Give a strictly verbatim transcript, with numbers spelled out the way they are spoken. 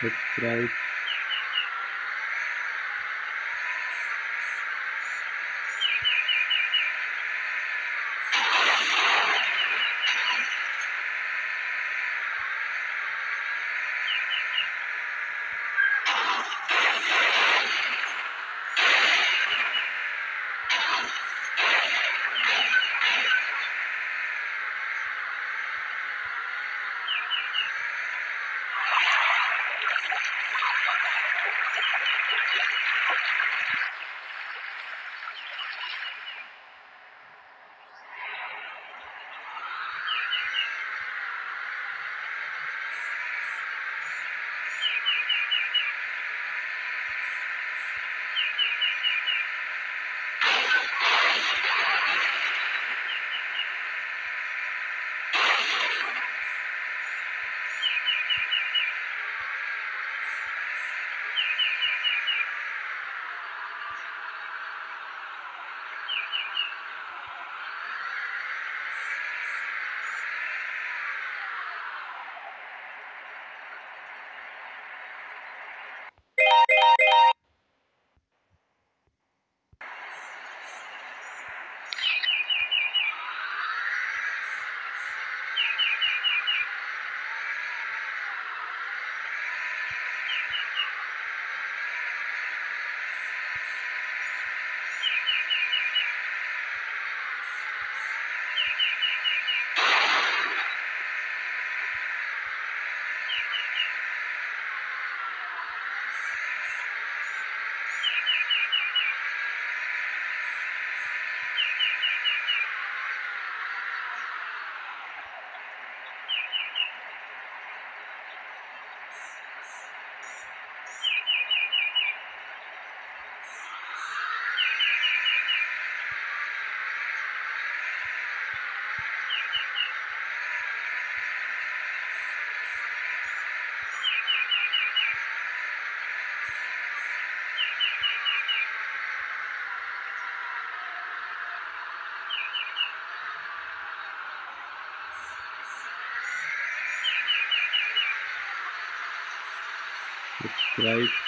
That's right. Right.